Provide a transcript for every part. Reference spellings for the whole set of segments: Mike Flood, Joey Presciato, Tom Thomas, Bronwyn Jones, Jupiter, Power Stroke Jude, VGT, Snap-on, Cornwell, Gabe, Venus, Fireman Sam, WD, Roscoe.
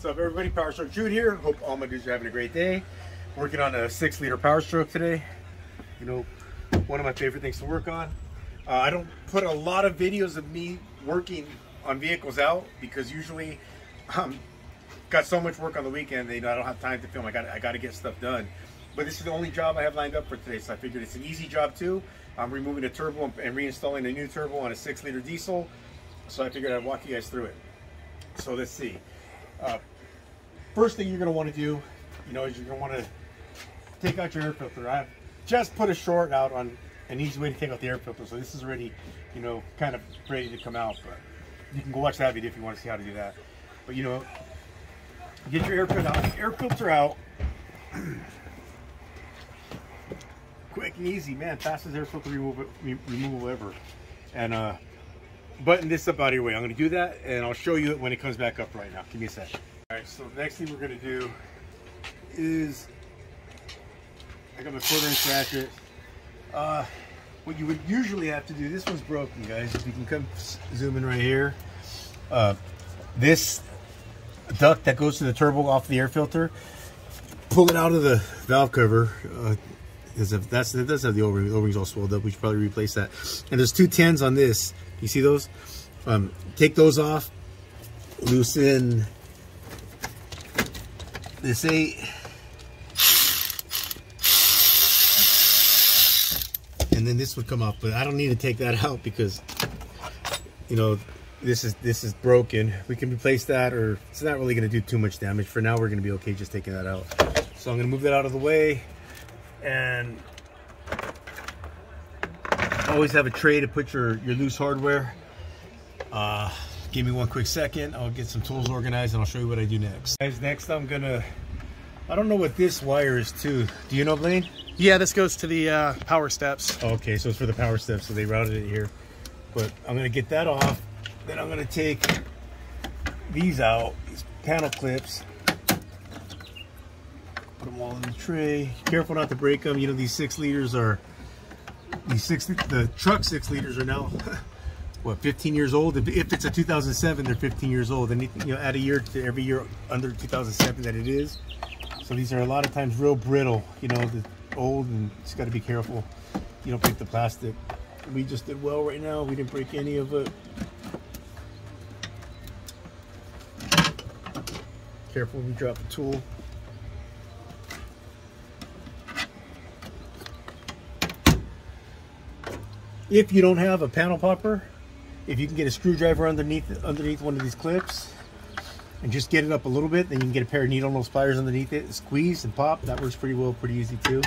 What's up everybody, Power Stroke Jude here. Hope all my dudes are having a great day. Working on a 6-liter Power Stroke today. You know, one of my favorite things to work on. I don't put a lot of videos of me working on vehicles out because usually got so much work on the weekend that I don't have time to film. I gotta get stuff done. But this is the only job I have lined up for today, so I figured it's an easy job too. I'm removing a turbo and reinstalling a new turbo on a 6-liter diesel. So I figured I'd walk you guys through it. So let's see. First thing you're going to want to do, you know, is you're going to want to take out your air filter. I've just put a short out on an easy way to take out the air filter, so this is already, you know, kind of ready to come out, but you can go watch that video if you want to see how to do that. But, you know, get your air filter out. Quick and easy, man. Fastest air filter removal ever. And button this up out of your way. I'm going to do that and I'll show you it when it comes back up right now. Give me a second. Alright, so the next thing we're going to do is I got my 1/4-inch ratchet. What you would usually have to do, this one's broken, guys. If you can come zoom in right here. This duct that goes to the turbo off the air filter, pull it out of the valve cover. That does have the O-ring. The O-ring's all swelled up. We should probably replace that. And there's 2 tens on this. You see those? Take those off. Loosen this 8. And then this would come up, but I don't need to take that out because, you know, this is broken. We can replace that, or it's not really going to do too much damage. For now, we're going to be okay just taking that out. So I'm going to move that out of the way. And always have a tray to put your loose hardware. Give me one quick second. I'll get some tools organized and I'll show you what I do next. Guys, next I'm gonna, I don't know what this wire is to. Do you know, Blaine? Yeah, this goes to the power steps. Okay, so it's for the power steps, so they routed it here. But I'm gonna get that off. Then I'm gonna take these out, these panel clips. Put them all in the tray. Careful not to break them. You know, these 6 liters are, the truck 6 liters are now, what, 15 years old? If it's a 2007, they're 15 years old. And, you know, add a year to every year under 2007 that it is. So these are a lot of times real brittle, you know, old, and just got to be careful. You don't break the plastic. We just did well right now. We didn't break any of it. Careful when we drop the tool. If you don't have a panel popper, if you can get a screwdriver underneath one of these clips and just get it up a little bit, then you can get a pair of needle nose pliers underneath it, squeeze and pop. That works pretty well, pretty easy too.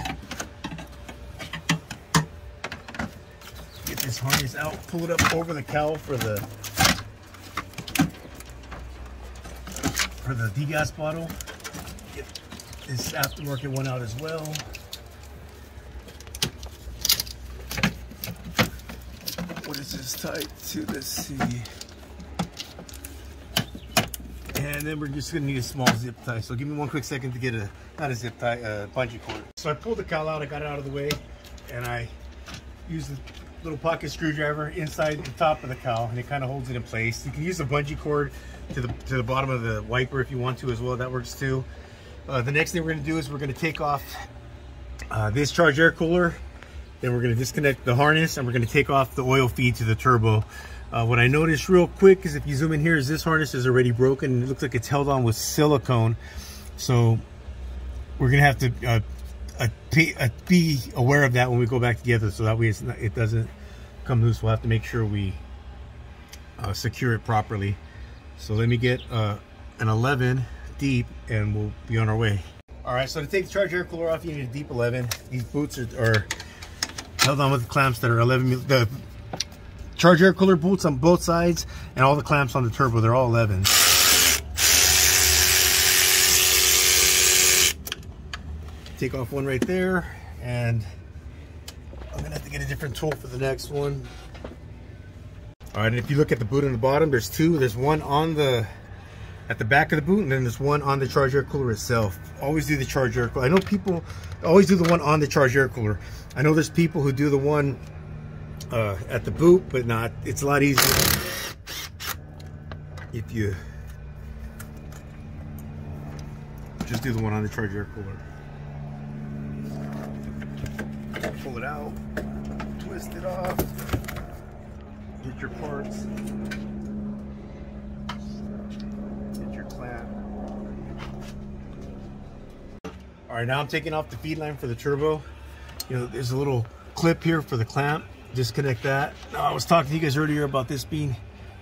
Get this harness out, pull it up over the cowl for the degas bottle. Get this aftermarket one out as well. This is tied to the C. And then we're just gonna need a small zip tie. So give me one quick second to get a, not a zip tie, a bungee cord. So I pulled the cowl out, I got it out of the way, and I used the little pocket screwdriver inside the top of the cowl, and it kind of holds it in place. You can use a bungee cord to the bottom of the wiper if you want to as well, that works too. The next thing we're gonna do is we're gonna take off this charge air cooler. Then we're gonna disconnect the harness and we're gonna take off the oil feed to the turbo. What I noticed real quick is if you zoom in here is this harness is already broken and it looks like it's held on with silicone. So we're gonna have to be aware of that when we go back together so that way it's not, it doesn't come loose. We'll have to make sure we secure it properly. So let me get an 11 deep and we'll be on our way. All right, so to take the charge air cooler off, you need a deep 11. These boots are held on with the clamps that are 11mm. The charge air cooler boots on both sides and all the clamps on the turbo, they're all 11. Take off one right there, and I'm gonna have to get a different tool for the next one. All right, and if you look at the boot on the bottom, there's two. There's one on the, at the back of the boot, and then there's one on the charge air cooler itself. Always do the charge air cooler. I know people always do the one on the charge air cooler. I know there's people who do the one at the boot, but not. It's a lot easier if you Just do the one on the charge air cooler. Pull it out, twist it off, get your parts, get your clamp. All right, now I'm taking off the feed line for the turbo. You know, there's a little clip here for the clamp. Disconnect that. Now, I was talking to you guys earlier about this being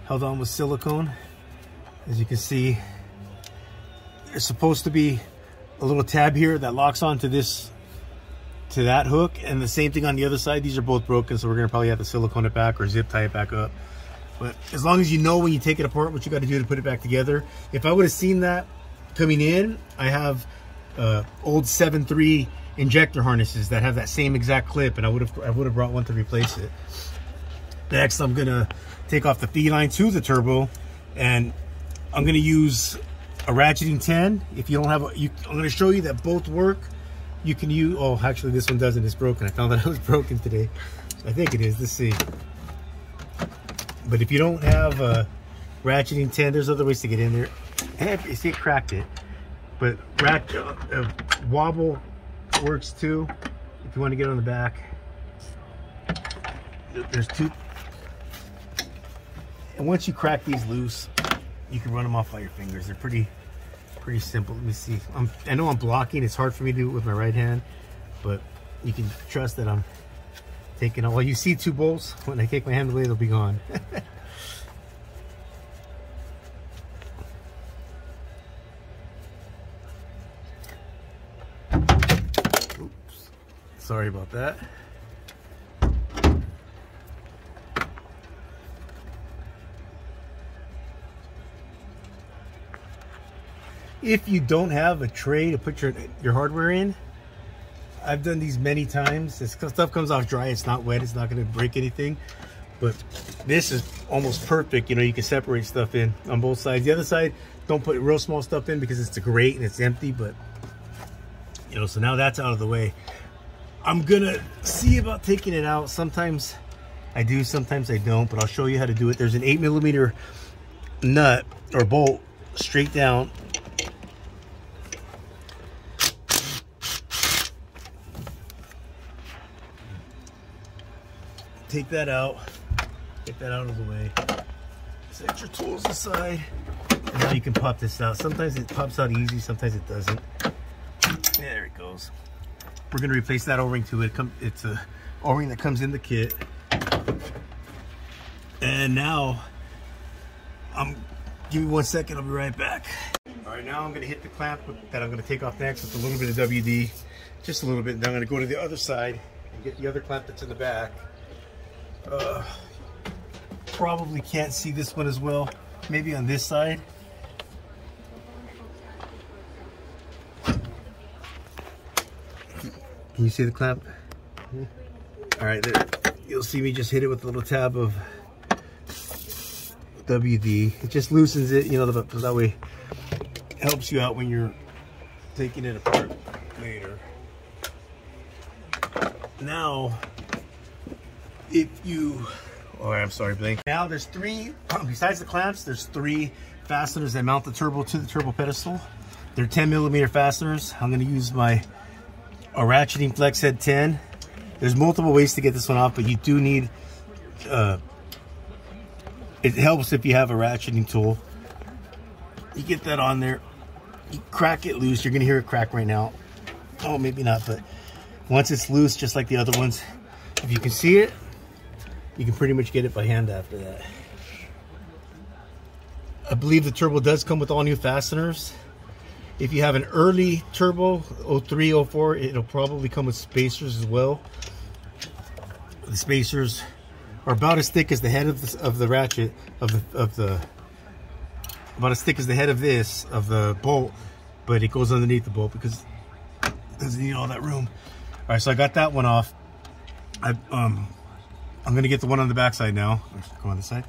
held on with silicone. As you can see, there's supposed to be a little tab here that locks onto this, to that hook, and the same thing on the other side. These are both broken, so we're gonna probably have to silicone it back or zip tie it back up. But as long as you know when you take it apart what you got to do to put it back together. If I would have seen that coming in, I have old 7.3 injector harnesses that have that same exact clip, and I would have brought one to replace it. Next, I'm gonna take off the feed line to the turbo, and I'm gonna use a ratcheting 10. If you don't have, I'm gonna show you that both work. You can use, oh, actually this one doesn't, it's broken. I found that it was broken today. I think it is, let's see. But if you don't have a ratcheting 10, there's other ways to get in there. And you see, it cracked it. But wobble works too, if you wanna get on the back. There's two. And once you crack these loose, you can run them off by your fingers. They're pretty simple. Let me see. I know I'm blocking. It's hard for me to do it with my right hand, but you can trust that I'm taking out. Well, you see two bolts. When I take my hand away, they'll be gone. Oops. Sorry about that. If you don't have a tray to put your hardware in, I've done these many times. This stuff comes off dry, it's not wet, it's not gonna break anything. But this is almost perfect. You know, you can separate stuff in on both sides. The other side, don't put real small stuff in because it's a grate and it's empty, but you know, so now that's out of the way. I'm gonna see about taking it out. Sometimes I do, sometimes I don't, but I'll show you how to do it. There's an 8mm nut or bolt straight down. Take that out, get that out of the way. Set your tools aside, and now you can pop this out. Sometimes it pops out easy, sometimes it doesn't. There it goes. We're gonna replace that O-ring to it. It's a O-ring that comes in the kit. And now, give me 1 second, I'll be right back. All right, now I'm gonna hit the clamp that I'm gonna take off next with a little bit of WD, just a little bit, and I'm gonna go to the other side and get the other clamp that's in the back. Probably can't see this one as well. Maybe on this side. Can you see the clamp? Yeah. All right, there. You'll see me just hit it with a little tab of WD. It just loosens it, you know, that way it helps you out when you're taking it apart later. Now, now there's three, besides the clamps, there's three fasteners that mount the turbo to the turbo pedestal. They're 10mm fasteners. I'm gonna use a ratcheting flex head 10. There's multiple ways to get this one off, but you do need, it helps if you have a ratcheting tool. You get that on there, you crack it loose. You're gonna hear it crack right now. Oh, maybe not, but once it's loose, just like the other ones, if you can see it, you can pretty much get it by hand after that. I believe the turbo does come with all new fasteners. If you have an early turbo, 03, 04, it'll probably come with spacers as well. The spacers are about as thick as the head of the bolt, but it goes underneath the bolt because it doesn't need all that room. All right, so I got that one off. I'm gonna get the one on the back side now. Let's go on this side.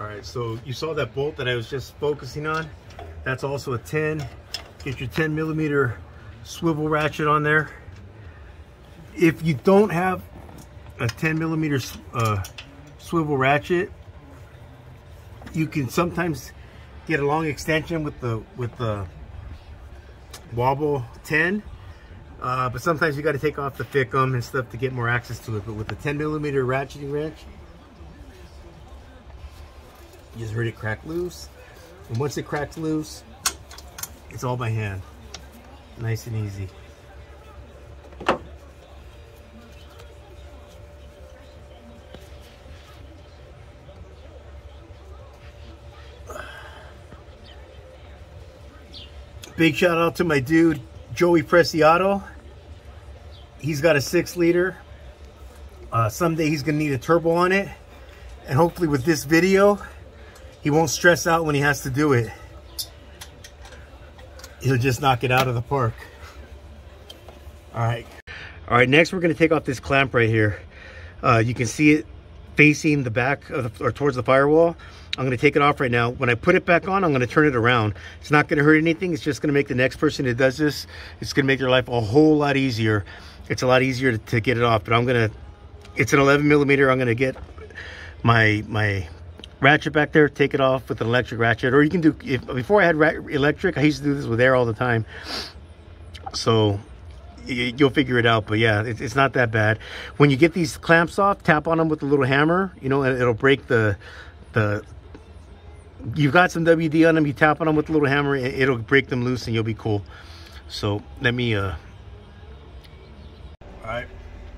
All right, so you saw that bolt that I was just focusing on. That's also a 10. Get your 10mm swivel ratchet on there. If you don't have a 10mm swivel ratchet, you can sometimes get a long extension with the wobble 10, but sometimes you got to take off the ficum and stuff to get more access to it. But with the 10mm ratcheting wrench, you just heard it crack loose, and once it cracks loose, it's all by hand, nice and easy. Big shout out to my dude, Joey Presciato. He's got a 6-liter. Someday he's gonna need a turbo on it. And hopefully with this video, he won't stress out when he has to do it. He'll just knock it out of the park. All right, next we're gonna take off this clamp right here. You can see it facing the back of the, or towards the firewall. I'm gonna take it off right now. When I put it back on, I'm gonna turn it around. It's not gonna hurt anything. It's just gonna make the next person that does this, it's gonna make their life a whole lot easier. It's a lot easier to get it off, but I'm gonna, it's an 11mm. I'm gonna get my ratchet back there, take it off with an electric ratchet. Or you can do, before I had electric, I used to do this with air all the time. So you'll figure it out, but yeah, it's not that bad. When you get these clamps off, tap on them with a little hammer, you know, and it'll break the you've got some WD on them, you tap on them with a little hammer, it'll break them loose and you'll be cool. So let me all right,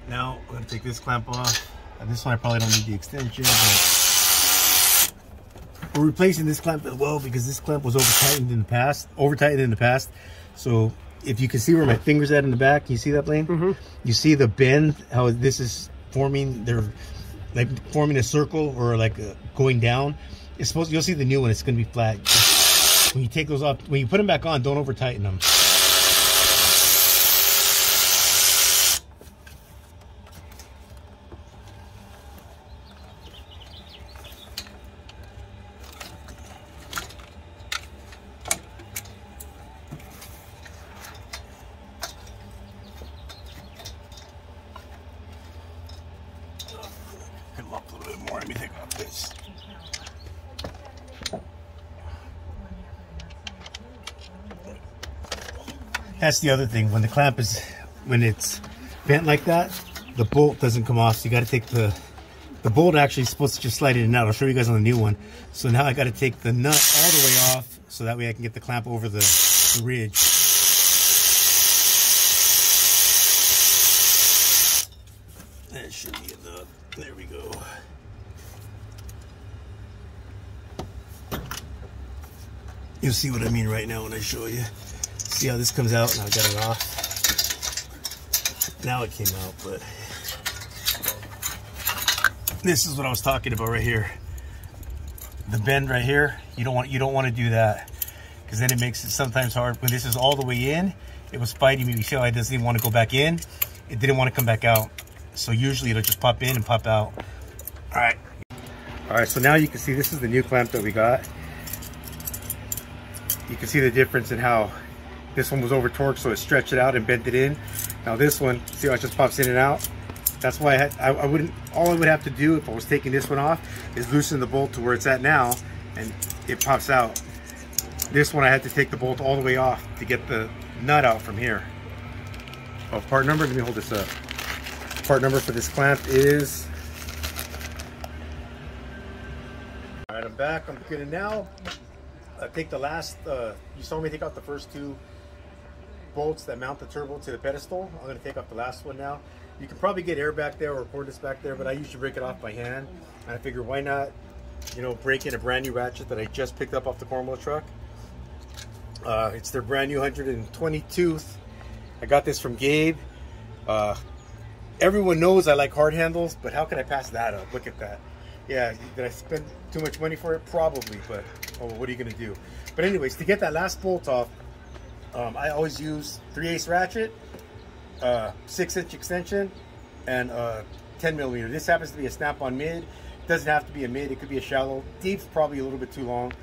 now I'm gonna take this clamp off. This one I probably don't need the extension, but we're replacing this clamp as well because this clamp was over-tightened in the past, so if you can see where my finger's at in the back, you see that, Blaine? Mm-hmm. You see the bend, how this is forming, they're like forming a circle or like going down. It's supposed, you'll see the new one, it's gonna be flat. When you take those off, when you put them back on, don't over tighten them. Come up a little bit more, let me think about this. That's the other thing, when the clamp is, when it's bent like that, the bolt doesn't come off, so you got to take the bolt actually is supposed to just slide in and out. I'll show you guys on the new one. So now I got to take the nut all the way off, so that way I can get the clamp over the ridge. That should be enough, there we go. You'll see what I mean right now when I show you. See how this comes out, and I got it off. Now it came out, but this is what I was talking about right here. The bend right here, you don't want to do that, because then it makes it sometimes hard. When this is all the way in, it was fighting me. You see how it doesn't even want to go back in? It didn't want to come back out. So usually it'll just pop in and pop out. All right, so now you can see this is the new clamp that we got. You can see the difference in how this one was over torqued, so it stretched it out and bent it in. Now this one, see how it just pops in and out? That's why I wouldn't, all I would have to do if I was taking this one off is loosen the bolt to where it's at now, and it pops out. This one I had to take the bolt all the way off to get the nut out from here. Oh, part number, let me hold this up. Part number for this clamp is, all right, I'm back, I'm good. And now I take the last, you saw me take out the first two bolts that mount the turbo to the pedestal. I'm going to take off the last one now. You can probably get air back there or cordless back there, but I usually break it off by hand. And I figure, why not, you know, break in a brand new ratchet that I just picked up off the Cornwell truck. It's their brand new 120 tooth. I got this from Gabe. Everyone knows I like hard handles, but how can I pass that up? Look at that. Yeah, did I spend too much money for it? Probably, but oh, what are you gonna do? But anyways, to get that last bolt off, I always use 3/8 ratchet, 6-inch extension, and 10mm. This happens to be a Snap-on mid. It doesn't have to be a mid, it could be a shallow. Deep's probably a little bit too long.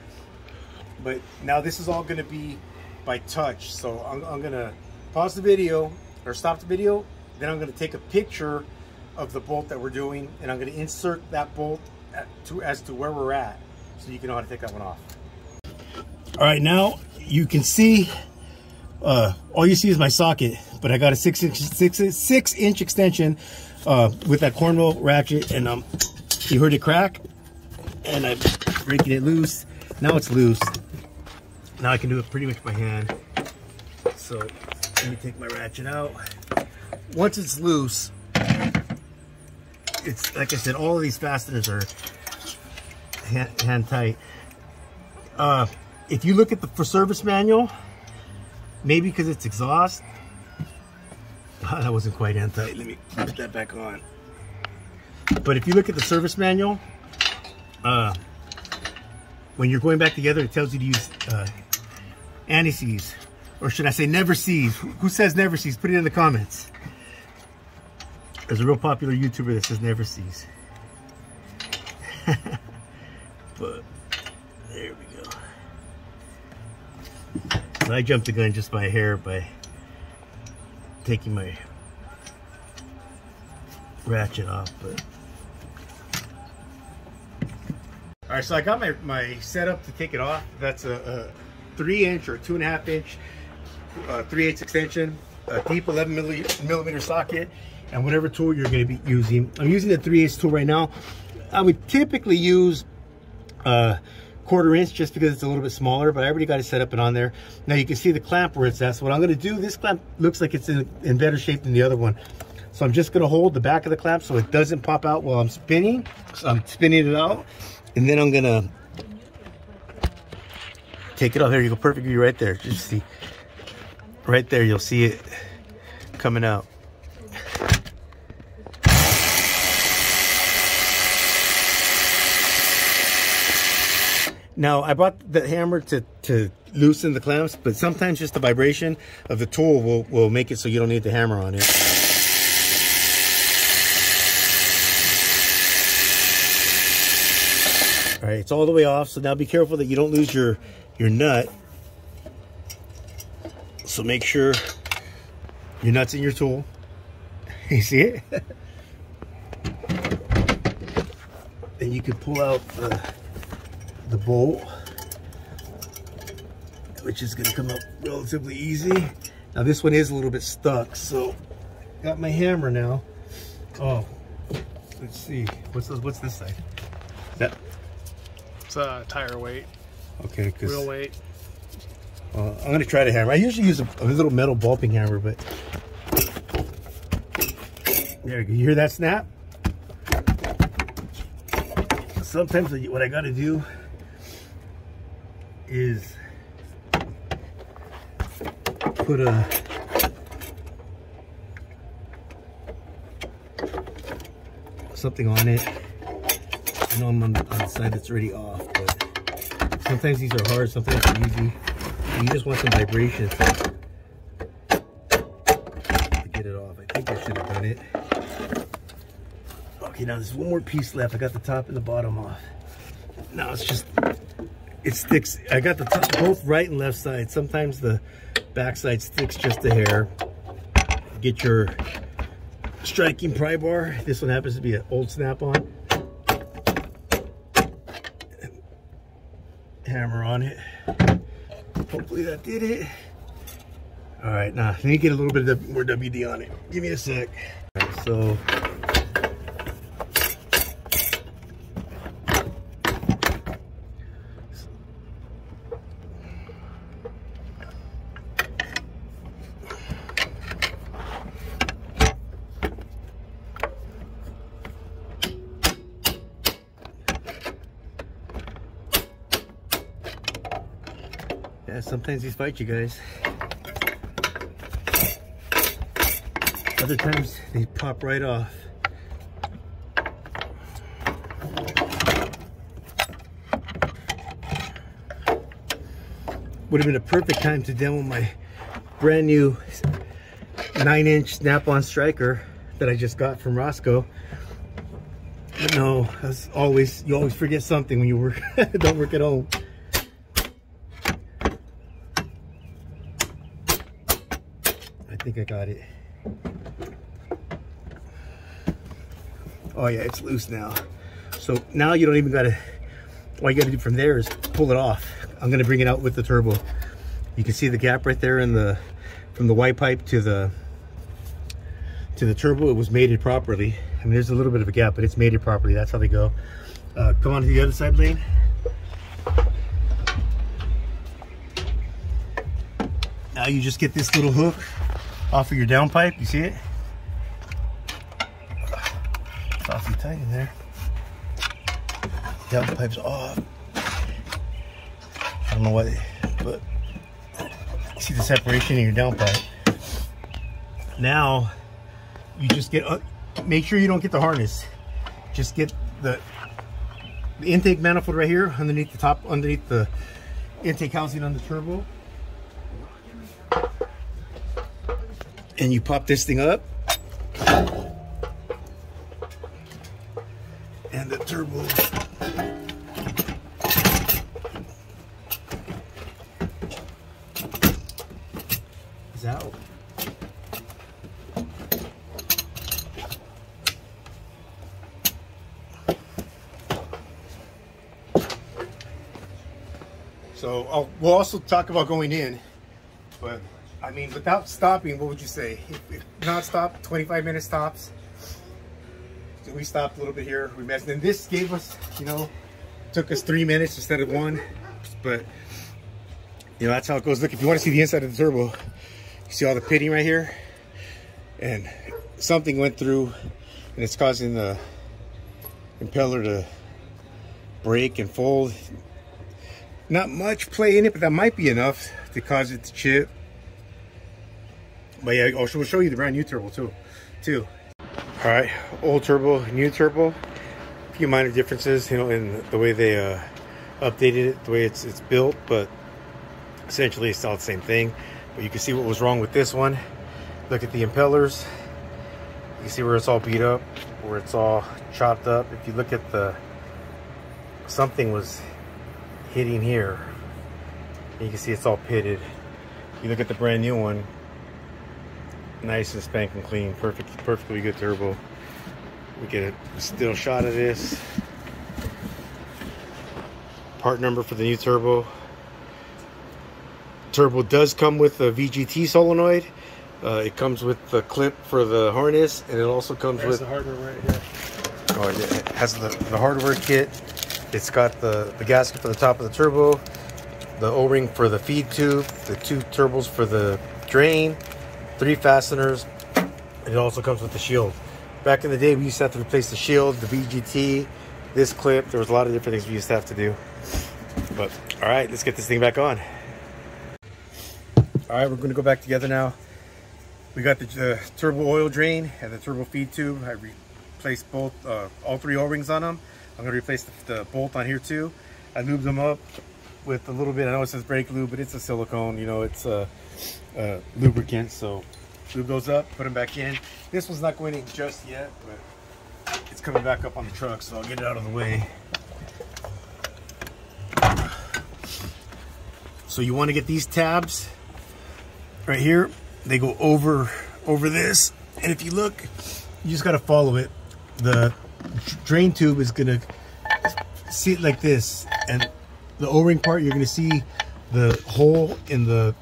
But now this is all gonna be by touch. So I'm gonna pause the video, or stop the video, then I'm gonna take a picture of the bolt that we're doing, and I'm gonna insert that bolt as to where we're at, so you can know how to take that one off. All right, now you can see, all you see is my socket, but I got a six inch extension with that Cornwell ratchet, and you heard it crack, and I'm breaking it loose. Now it's loose. Now I can do it pretty much by hand. So let me take my ratchet out. Once it's loose, it's like I said, all of these fasteners are hand tight. If you look at the service manual, maybe because it's exhaust. That wasn't quite hand tight. Let me put that back on. But if you look at the service manual, when you're going back together, it tells you to use anti-seize, or should I say never seize? Who says never seize? Put it in the comments. There's a real popular YouTuber that says never seize. But there we go. So I jumped the gun just by a hair by taking my ratchet off, but. All right, so I got my setup to take it off. That's a 3 inch or 2.5 inch 3/8 extension, a deep 11 millimeter socket, and whatever tool you're going to be using. I'm using the 3/8 tool right now. I would typically use 1/4 inch just because it's a little bit smaller, but I already got it set up and on there. Now you can see the clamp where it's at. So what I'm going to do, this clamp looks like it's in better shape than the other one. So I'm just going to hold the back of the clamp so it doesn't pop out while I'm spinning. So I'm spinning it out, and then I'm going to take it off. There you go, perfect view right there. Just see, right there you'll see it coming out. Now, I brought the hammer to loosen the clamps, but sometimes just the vibration of the tool will make it so you don't need the hammer on it. All right, it's all the way off, so now be careful that you don't lose your nut. So make sure your nut's in your tool. You see it? And you can pull out the bolt, which is going to come up relatively easy. Now this one is a little bit stuck, so got my hammer now. Oh, let's see, what's this side? That it's tire weight. Okay, because real weight. I'm going to try the hammer. I usually use a little metal ball-peen hammer, but there you go. You hear that snap? Sometimes what I got to do is put something on it. I know I'm on the side that's already off, but sometimes these are hard, sometimes they're easy. You just want some vibration to get it off. I think I should have done it. Okay, now there's one more piece left. I got the top and the bottom off. Now it's just, it sticks. I got the top, both right and left side. Sometimes the back side sticks just a hair. Get your striking pry bar. This one happens to be an old Snap-on. Hammer on it. Hopefully that did it. All right, now let me get a little bit of more WD on it. Give me a sec. All right, so. Yeah, sometimes these fight you guys. Other times they pop right off. Would have been a perfect time to demo my brand new 9-inch Snap-on striker that I just got from Roscoe. But no, as always, you always forget something when you work. Don't work at home. I think I got it. Oh yeah, it's loose now. So now you don't even gotta, all you gotta do from there is pull it off. I'm gonna bring it out with the turbo. You can see the gap right there in the, from the Y pipe to the turbo. It was mated properly. I mean, there's a little bit of a gap, but it's mated properly. That's how they go. Come on to the other side lane. Now you just get this little hook off of your downpipe. You see it? It's awfully tight in there. Downpipe's off. I don't know why, but you see the separation in your downpipe. Now you just get, make sure you don't get the harness. Just get the intake manifold right here underneath the top, underneath the intake housing on the turbo. And you pop this thing up, and the turbo is out. So we'll also talk about going in, but I mean, without stopping, what would you say? If not stop, 25-minute stops. So we stopped a little bit here. We messed. And this gave us, you know, took us 3 minutes instead of 1. But, you know, that's how it goes. Look, if you want to see the inside of the turbo, you see all the pitting right here. And something went through, and it's causing the impeller to break and fold. Not much play in it, but that might be enough to cause it to chip. But yeah, we'll show you the brand new turbo too. All right, old turbo, new turbo. A few minor differences, you know, in the way they updated it, the way it's built, but essentially it's all the same thing. But you can see what was wrong with this one. Look at the impellers. You can see where it's all beat up, where it's all chopped up. If you look at the, something was hitting here. And you can see it's all pitted. If you look at the brand new one, nice and spanking clean, perfectly good turbo. We get a still shot of this. Part number for the new turbo. Turbo does come with a VGT solenoid. It comes with the clip for the harness, and it also comes with the hardware right here. Oh, it has the hardware kit. It's got the gasket for the top of the turbo, the O-ring for the feed tube, the 2 turbos for the drain, 3 fasteners, and it also comes with the shield. Back in the day, we used to have to replace the shield, the VGT, this clip. There was a lot of different things we used to have to do. But, all right, let's get this thing back on. All right, we're gonna go back together now. We got the turbo oil drain and the turbo feed tube. I replaced both, all 3 O-rings on them. I'm gonna replace the bolt on here too. I lubed them up with a little bit, I know it says brake lube, but it's a silicone, you know, it's lubricant, so lube those up, put them back in. This one's not going in just yet, but it's coming back up on the truck, so I'll get it out of the way. So you want to get these tabs right here, they go over this, and if you look, you just got to follow it. The drain tube is going to sit like this, and the O-ring part, you're going to see the hole in the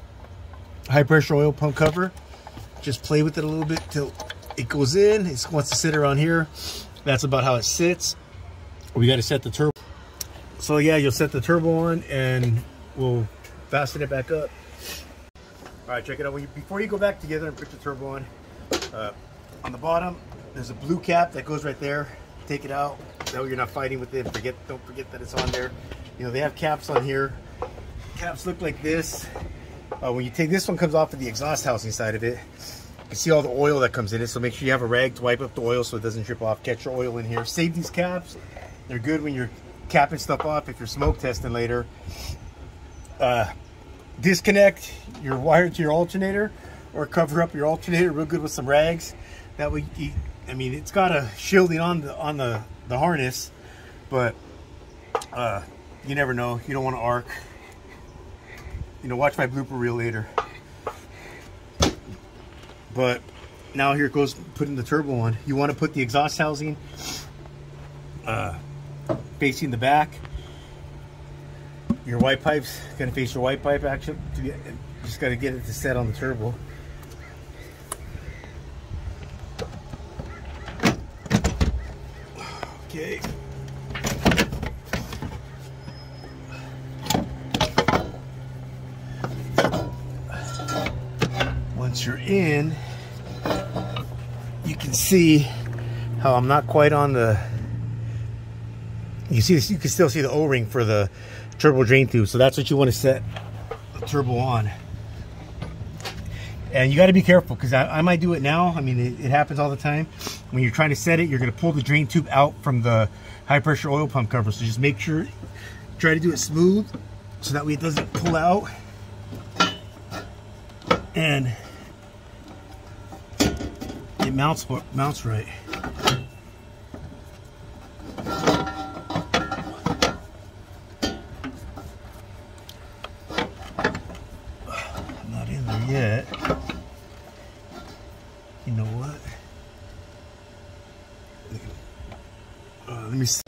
high pressure oil pump cover. Just play with it a little bit till it goes in. It wants to sit around here. That's about how it sits. We got to set the turbo. So yeah, you'll set the turbo on and we'll fasten it back up. All right, check it out. Before you go back together and put the turbo on the bottom, there's a blue cap that goes right there. Take it out. That way you're not fighting with it. Don't forget that it's on there. You know, they have caps on here. Caps look like this. When you take this one, comes off of the exhaust housing side of it. You can see all the oil that comes in it, so make sure you have a rag to wipe up the oil so it doesn't drip off. Catch your oil in here. Save these caps. They're good when you're capping stuff off if you're smoke testing later. Disconnect your wire to your alternator or cover up your alternator real good with some rags. That way, I mean, it's got a shielding on the harness, but you never know. You don't want to arc. You know, watch my blooper reel later. But now here it goes, putting the turbo on. You want to put the exhaust housing facing the back. your white pipe's going to face your white pipe action. Just got to get it to set on the turbo. Okay. Once you're in, you can see how I'm not quite on the, you can still see the O-ring for the turbo drain tube. So that's what you want to set the turbo on. And you got to be careful, because I might do it now. I mean, it happens all the time. When you're trying to set it, you're going to pull the drain tube out from the high pressure oil pump cover. So just make sure, try to do it smooth so that way it doesn't pull out. And it mounts right. I'm not in there yet. You know what? Let me see.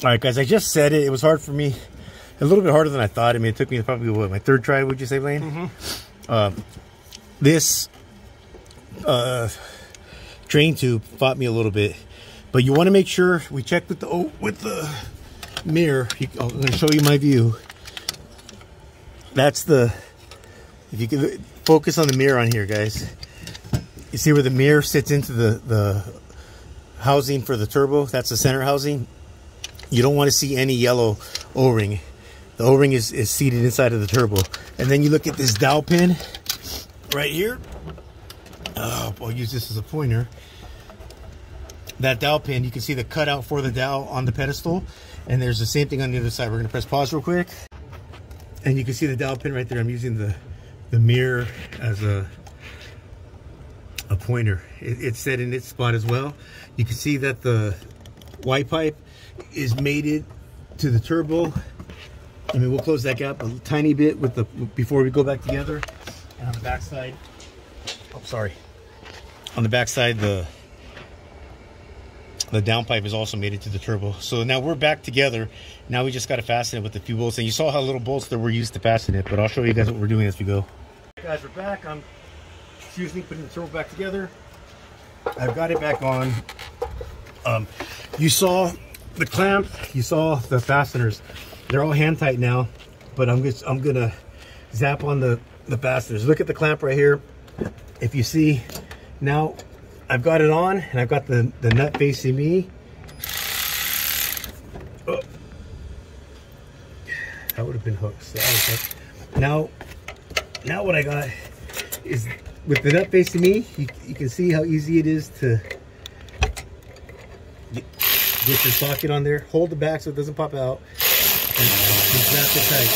All right, guys, I just said it. It was hard for me, a little bit harder than I thought. I mean, it took me probably, what, my third try, would you say, Blaine? Mm-hmm. This drain tube fought me a little bit, but you want to make sure we check with the mirror. I'm going to show you my view. That's the, if you can focus on the mirror on here, guys. You see where the mirror sits into the housing for the turbo? That's the center housing. You don't want to see any yellow O-ring. The O-ring is seated inside of the turbo. And then you look at this dowel pin right here. I'll use this as a pointer. That dowel pin, you can see the cutout for the dowel on the pedestal. And there's the same thing on the other side. We're going to press pause real quick. And you can see the dowel pin right there. I'm using the mirror as a pointer. It's set in its spot as well. You can see that the white pipe is mated to the turbo. I mean, we'll close that gap a tiny bit with the before we go back together. And on the back side, oh, sorry. On the back side, the downpipe is also mated to the turbo. So now we're back together. Now we just got to fasten it with a few bolts. And you saw how little bolts there were used to fasten it, but I'll show you guys what we're doing as we go. Hey guys, we're back. I'm putting the turbo back together. I've got it back on. You saw the clamp, you saw the fasteners. They're all hand tight now, but I'm gonna zap on the fasteners. Look at the clamp right here. If you see, now I've got it on and I've got the nut facing me. Oh, that would have been hooked. So now what I got is with the nut facing me, you can see how easy it is to get your socket on there, hold the back so it doesn't pop out, and zap it tight.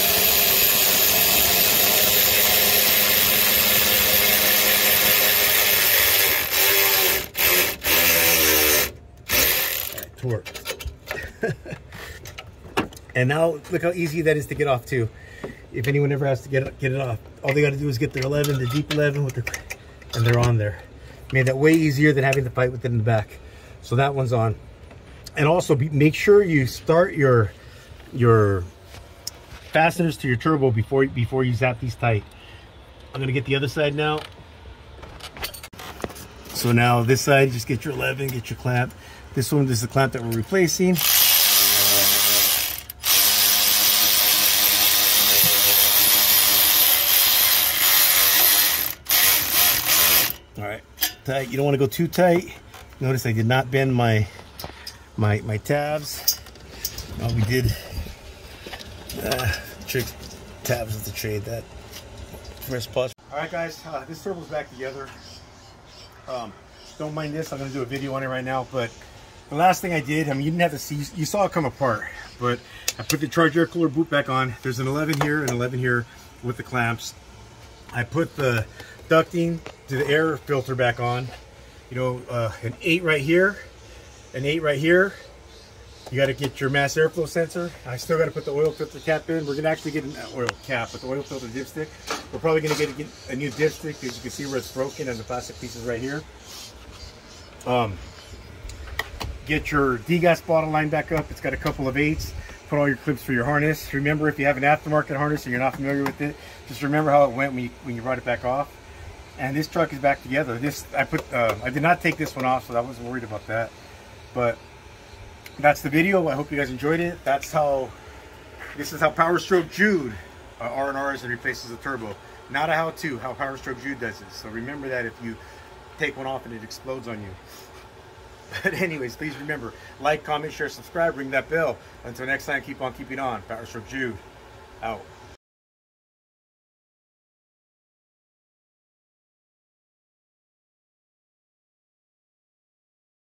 Right, torque. And now look how easy that is to get off too. If anyone ever has to get it off, all they got to do is get their 11, the deep 11, with their, and they're on there. Made that way easier than having to fight with it in the back. So that one's on. And also make sure you start your fasteners to your turbo before you zap these tight. I'm gonna get the other side now. So now this side, just get your 11, get your clamp. This one, this is the clamp that we're replacing. All right, tight. You don't want to go too tight. Notice I did not bend my tabs. Oh, we did trick tabs with the trade. That first pause. All right, guys, this turbo's back together. Don't mind this. I'm gonna do a video on it right now. But the last thing I did, I mean, you didn't have to see. You saw it come apart. But I put the charge air cooler boot back on. There's an 11 here, an 11 here with the clamps. I put the ducting to the air filter back on. You know, an 8 right here. an 8 right here. You got to get your mass airflow sensor. I still got to put the oil filter cap in. We're going to actually get an oil cap, but the oil filter dipstick. We're probably going to get a new dipstick because you can see where it's broken and the plastic pieces right here. Get your degas bottle line back up. It's got a couple of 8s. Put all your clips for your harness. Remember, if you have an aftermarket harness and you're not familiar with it, just remember how it went when you brought it back off. And this truck is back together. This I did not take this one off, so I wasn't worried about that. But that's the video. I hope you guys enjoyed it. That's how, this is how Power Stroke Jude R&Rs and replaces the turbo. Not a how-to, how Power Stroke Jude does it. So remember that if you take one off and it explodes on you. But anyways, please remember, like, comment, share, subscribe, ring that bell. Until next time, keep on keeping on. Power Stroke Jude, out.